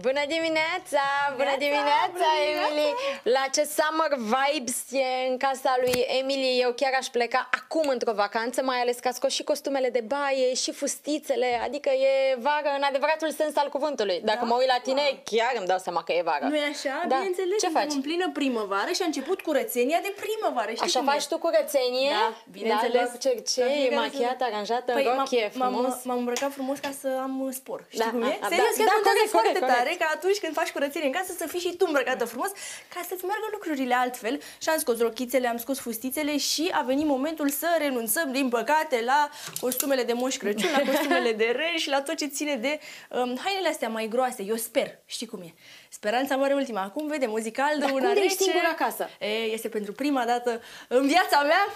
Bună dimineața! Bună dimineața, Emily! La ce summer vibes e în casa lui Emily. Eu chiar aș pleca acum într-o vacanță, mai ales că a scos și costumele de baie și fustițele, adică e vară în adevăratul sens al cuvântului. Dacă mă uit la tine, chiar îmi dau seama că e vară. Nu e așa? Da. Bineînțeles, ce faci? În plină primăvară și a început curățenia de primăvară. Știi așa faci tu curățenie? Da, bineînțeles. Da, cercei, machiată, aranjată, în rochie, frumos. M-am îmbrăcat frumos ca să am spor. Știi cum e? Serios, chiar contează foarte tare. Ca atunci când faci curățenie în casă să fii și tu îmbrăcată frumos, ca să-ți meargă lucrurile altfel. Și am scos rochițele, am scos fustițele și a venit momentul să renunțăm, din păcate, la costumele de Moș Crăciun, la costumele de reni și la tot ce ține de hainele astea mai groase. Eu sper, știi cum e. Speranța mare ultima. Acum vedem o zi caldă, una rece. Ești singură acasă? Este pentru prima dată în viața mea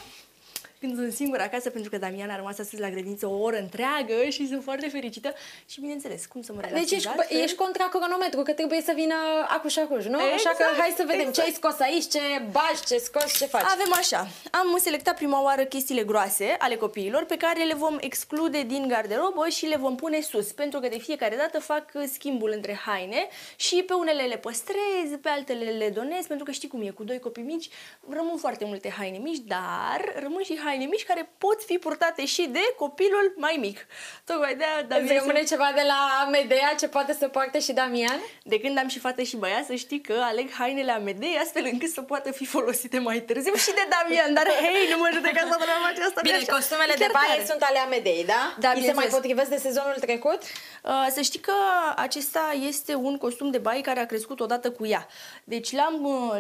când sunt singură acasă, pentru că Damiana a rămas astăzi la grădiniță o oră întreagă și sunt foarte fericită și, bineînțeles, cum să mă relaxez. Deci ești contra cronometru, că trebuie să vină acuș, nu? Exact, așa că hai să vedem ce ai scos aici, ce bagi, ce scoți, ce faci. Avem așa, am selectat prima oară chestiile groase ale copiilor pe care le vom exclude din garderobă și le vom pune sus, pentru că de fiecare dată fac schimbul între haine și pe unele le păstrez, pe altele le donez, pentru că știi cum e, cu doi copii mici rămân foarte multe haine mici, dar rămân și haine mici care pot fi purtate și de copilul mai mic. Tocmai de-aia rămâne ceva de la Medea ce poate să poarte și Damian? De când am și fată și băiat, să știi că aleg hainele Medei astfel încât să poată fi folosite mai târziu și de Damian, dar hei, nu mă judecă să nu am aceasta. Bine, costumele de baie sunt ale Medei, da? Da, mi se mai potrivesc de sezonul trecut? Să știi că acesta este un costum de baie care a crescut odată cu ea. Deci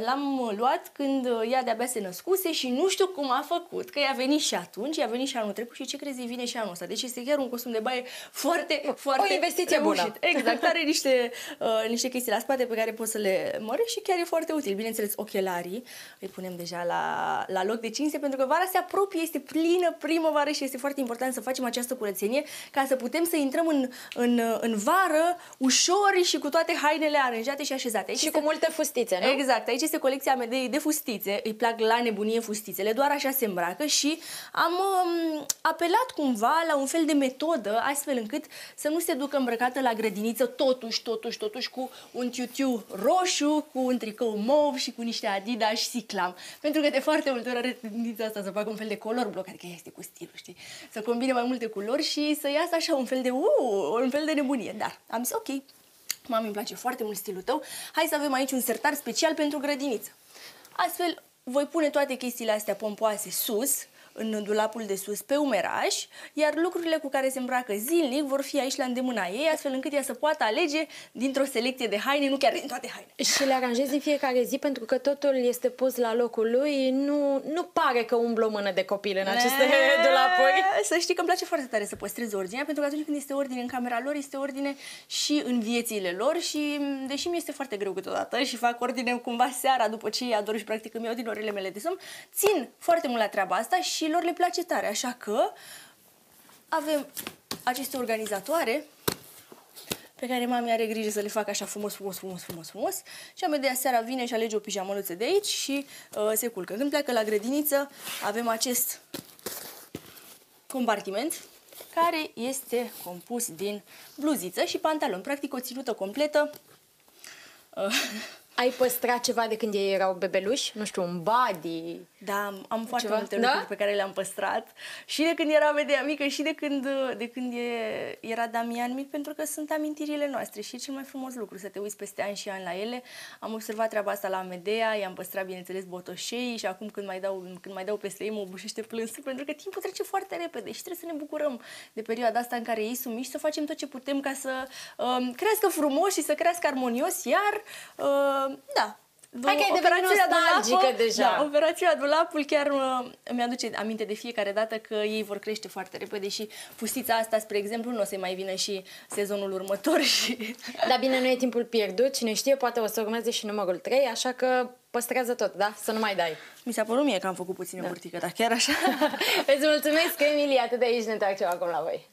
l-am luat când ea de-abia se născuse și nu știu cum a făcut, că ea a venit și atunci, a venit și anul trecut și ce crezi, vine și anul ăsta. Deci este chiar un costum de baie foarte, foarte o investiție bună. Exact, are niște chestii la spate pe care poți să le mărești și chiar e foarte util. Bineînțeles, ochelarii îi punem deja la loc de cinste, pentru că vara se apropie, este plină primăvară și este foarte important să facem această curățenie ca să putem să intrăm în vară ușor și cu toate hainele aranjate și așezate. Aici și cu multe fustițe, nu? Exact, aici este colecția mea de fustițe, îi plac la nebunie fustițele, doar așa se îmbracă și am apelat cumva la un fel de metodă astfel încât să nu se ducă îmbrăcată la grădiniță totuși cu un tiu roșu, cu un tricou mov și cu niște Adidas și Ciclam. Pentru că de foarte multe ori are tendința asta să facă un fel de color bloc, adică este cu stilul, știi? Să combine mai multe culori și să iasă așa un fel de nebunie. Dar am zis ok, mami, îmi place foarte mult stilul tău, hai să avem aici un sertar special pentru grădiniță. Astfel voi pune toate chestiile astea pompoase sus, în dulapul de sus, pe umeraj, iar lucrurile cu care se îmbracă zilnic vor fi aici la îndemâna ei, astfel încât ea să poată alege dintr-o selecție de haine, nu chiar din toate haine. Și le aranjezi în fiecare zi, pentru că totul este pus la locul lui, nu pare că umblă o mână de copil în aceste dulapuri. Să știi că îmi place foarte tare să păstrez ordinea, pentru că atunci când este ordine în camera lor, este ordine și în viețile lor și, deși mi este foarte greu câteodată și fac ordine cumva seara după ce ei ador și practic îmi iau din orele mele de somn, țin foarte mult la treaba asta și lor le place tare, așa că avem aceste organizatoare pe care mami are grijă să le facă așa frumos și Amedea seara vine și alege o pijamăluță de aici și se culcă. Când pleacă la grădiniță avem acest compartiment care este compus din bluziță și pantalon, practic o ținută completă. Ai păstrat ceva de când ei erau bebeluși? Nu știu, un body? Da, am foarte multe lucruri pe care le-am păstrat. Și de când era Medea mică și de când era Damian mic, pentru că sunt amintirile noastre și e cel mai frumos lucru să te uiți peste ani și ani la ele. Am observat treaba asta la Medea, i-am păstrat, bineînțeles, botoșei și acum când mai dau peste ei mă obușește plânsul, pentru că timpul trece foarte repede și trebuie să ne bucurăm de perioada asta în care ei sunt mici, să facem tot ce putem ca să crească frumos și să crească armonios, iar... Da. Hai că e operațiunea Dulapul chiar îmi aduce aminte de fiecare dată că ei vor crește foarte repede și fustița asta, spre exemplu, nu o să-i mai vină și sezonul următor. Dar bine, nu e timpul pierdut. Cine știe, poate o să urmeze și numărul 3, așa că păstrează tot, da? Să nu mai dai. Mi s-a părut mie că am făcut puțină burtică, dar chiar așa. Îți mulțumesc, Emily, atât de aici, ne întoarcem acum la voi.